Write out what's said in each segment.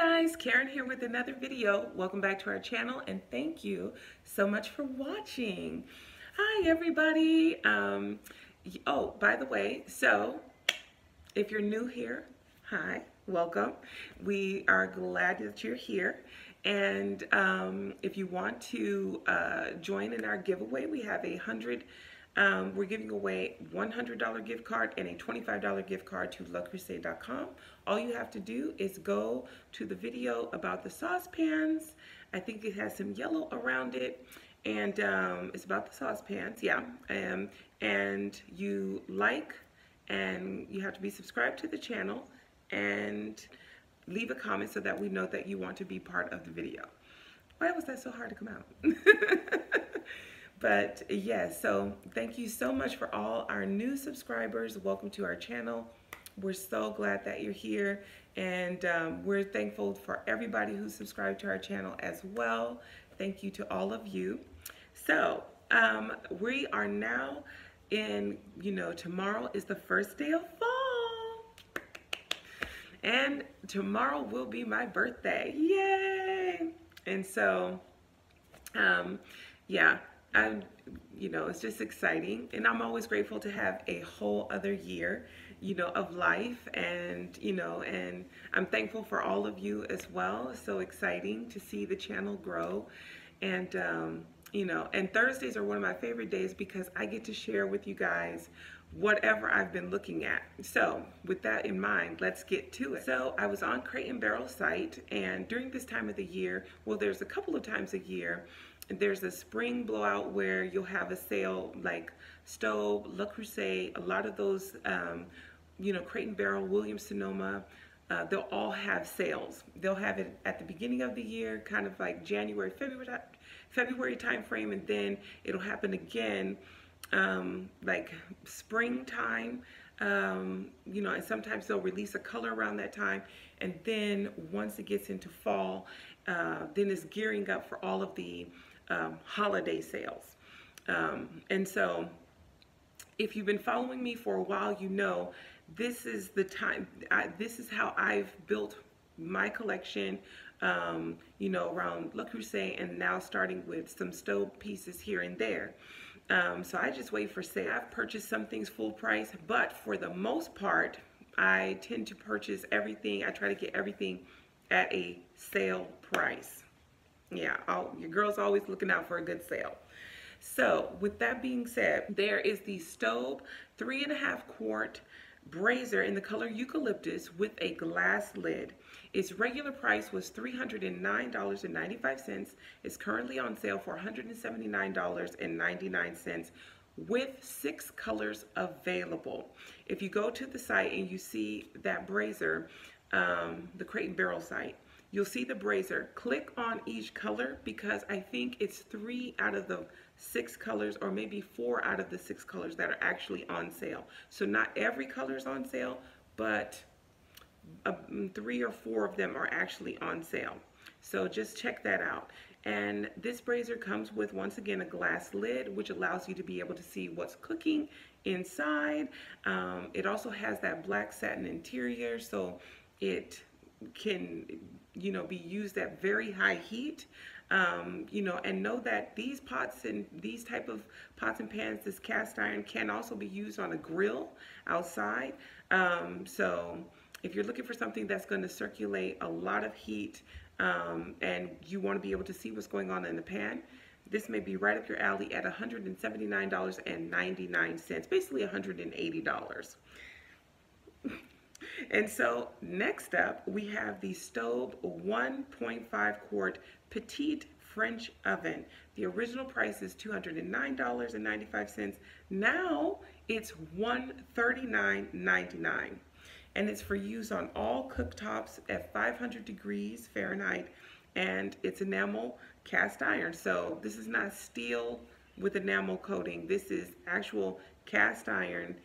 guys, Karen here with another video. Welcome back to our channel and thank you so much for watching. Hi everybody. Oh, by the way, so if you're new here, hi, welcome. We are glad that you're here. And if you want to join in our giveaway, we have we're giving away a $100 gift card and a $25 gift card to luckcrisade.com. All you have to do is go to the video about the saucepans. I think it has some yellow around it, and it's about the saucepans, yeah. And you like, and you have to be subscribed to the channel, and leave a comment so that we know that you want to be part of the video. Why was that so hard to come out? But yeah, so thank you so much for all our new subscribers. Welcome to our channel. We're so glad that you're here. And we're thankful for everybody who subscribed to our channel as well. Thank you to all of you. So we are now in, you know, tomorrow is the first day of fall. And tomorrow will be my birthday. Yay! And so, yeah. You know, it's just exciting, and I'm always grateful to have a whole other year, you know, of life, and you know, and I'm thankful for all of you as well. It's so exciting to see the channel grow, and you know, and Thursdays are one of my favorite days because I get to share with you guys whatever I've been looking at. So with that in mind, let's get to it. So I was on Crate and Barrel site, and during this time of the year, well, there's a couple of times a year, there's a spring blowout where you'll have a sale like Staub, Le Creuset, a lot of those, you know, Crate and Barrel, Williams-Sonoma, they'll all have sales. They'll have it at the beginning of the year, kind of like January, February time frame, and then it'll happen again like springtime, you know, and sometimes they'll release a color around that time, and then once it gets into fall, then it's gearing up for all of the holiday sales. And so if you've been following me for a while, you know this is the time, this is how I've built my collection, you know, around Le Creuset, and now starting with some Staub pieces here and there. So I just wait for sale. I've purchased some things full price, but for the most part, I tend to purchase everything. I try to get everything at a sale price. Yeah, your girl's always looking out for a good sale. So with that being said, there is the Staub 3.5 quart brazier in the color eucalyptus with a glass lid. Its regular price was $309.95. It's currently on sale for $179.99 with 6 colors available. If you go to the site and you see that brazier, the Crate and Barrel site, you'll see the brazier. Click on each color, because I think it's 3 out of the 6 colors, or maybe 4 out of the 6 colors that are actually on sale. So not every color is on sale, but 3 or 4 of them are actually on sale. So just check that out. And this brazier comes with, once again, a glass lid, which allows you to be able to see what's cooking inside. It also has that black satin interior, so it can, you know, be used at very high heat. You know, and know that these pots and these type of pots and pans, this cast iron, can also be used on a grill outside. So if you're looking for something that's going to circulate a lot of heat, and you want to be able to see what's going on in the pan, this may be right up your alley at $179.99, basically $180. And so next up, we have the Staub 1.5 quart petite French oven. The original price is $209.95. Now it's $139.99. And it's for use on all cooktops at 500 degrees Fahrenheit, and it's enamel cast iron. So this is not steel with enamel coating. This is actual cast iron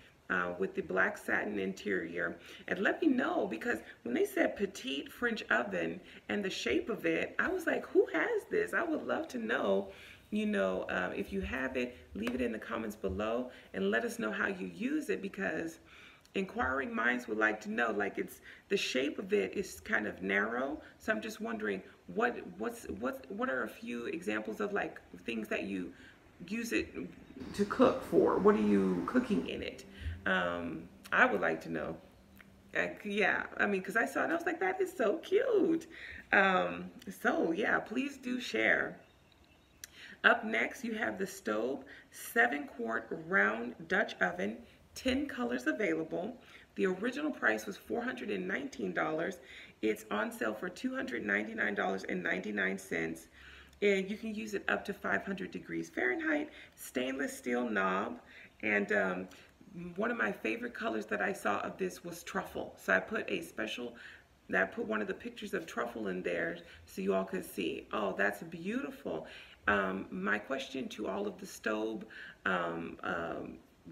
with the black satin interior. And let me know, because when they said petite French oven and the shape of it, I was like, who has this? I would love to know, you know, if you have it, leave it in the comments below and let us know how you use it, because inquiring minds would like to know, like, it's the shape of it is kind of narrow, so I'm just wondering what are a few examples of like things that you use it to cook for? What are you cooking in it? I would like to know. Yeah, I mean, because I saw it and I was like, that is so cute. So yeah, please do share. Up next, you have the Staub 7-quart round Dutch oven, 10 colors available. The original price was $419. It's on sale for $299.99. And you can use it up to 500 degrees Fahrenheit, stainless steel knob, and one of my favorite colors that I saw of this was truffle. So I put one of the pictures of truffle in there so you all could see. Oh, that's beautiful. My question to all of the Staub,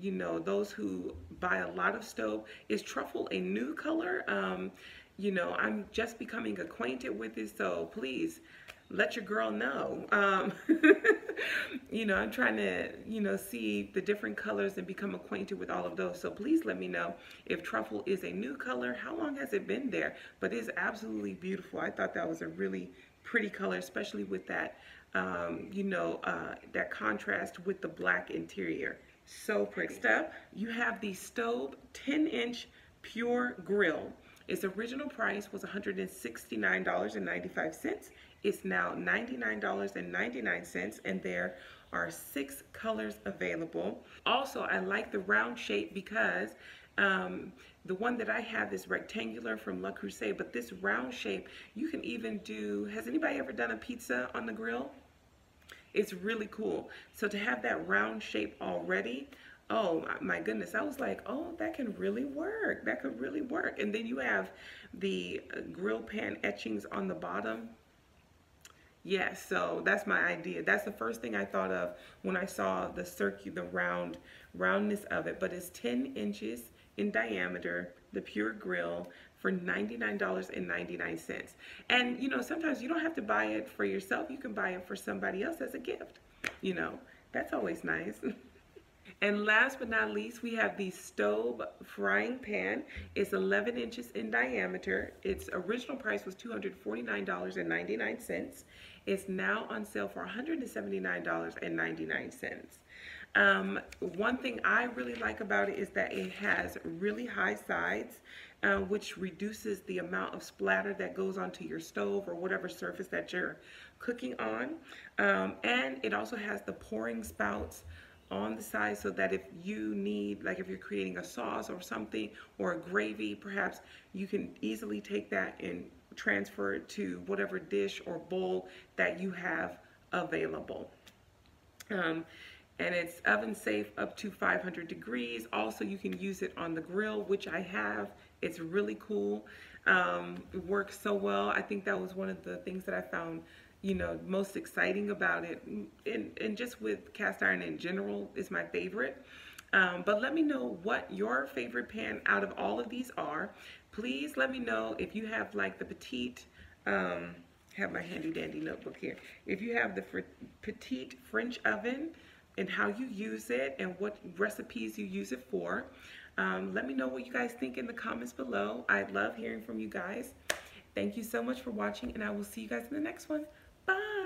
you know, those who buy a lot of Staub, is truffle a new color? You know, I'm just becoming acquainted with it, so please let your girl know. You know, I'm trying to, you know, see the different colors and become acquainted with all of those. So please let me know if truffle is a new color. How long has it been there? But it's absolutely beautiful. I thought that was a really pretty color, especially with that, you know, that contrast with the black interior. So pretty. Next up, you have the Staub 10-inch Pure Grill. Its original price was $169.95. It's now $99.99, and there are 6 colors available. Also, I like the round shape because the one that I have is rectangular from Le Creuset, but this round shape, you can even do, has anybody ever done a pizza on the grill? It's really cool. So to have that round shape already, oh my goodness, I was like, oh, that can really work. That could really work. And then you have the grill pan etchings on the bottom. Yes, yeah, so that's my idea. That's the first thing I thought of when I saw the roundness of it. But it's 10 inches in diameter, the Pure Grill, for $99.99. And, you know, sometimes you don't have to buy it for yourself. You can buy it for somebody else as a gift. You know, that's always nice. And last but not least, we have the Staub frying pan. It's 11 inches in diameter. Its original price was $249.99. It's now on sale for $179.99. One thing I really like about it is that it has really high sides, which reduces the amount of splatter that goes onto your stove or whatever surface that you're cooking on. And it also has the pouring spouts on the side, so that if you need, like if you're creating a sauce or something, or a gravy perhaps, you can easily take that and transfer it to whatever dish or bowl that you have available. And it's oven safe up to 500 degrees. Also, you can use it on the grill, which I have. It's really cool. It works so well. I think that was one of the things that I found, you know, most exciting about it, and just with cast iron in general, is my favorite. But let me know what your favorite pan out of all of these are. Please let me know if you have like the petite, have my handy dandy notebook here. If you have the petite French oven and how you use it and what recipes you use it for. Let me know what you guys think in the comments below. I love hearing from you guys. Thank you so much for watching, and I will see you guys in the next one. Bye.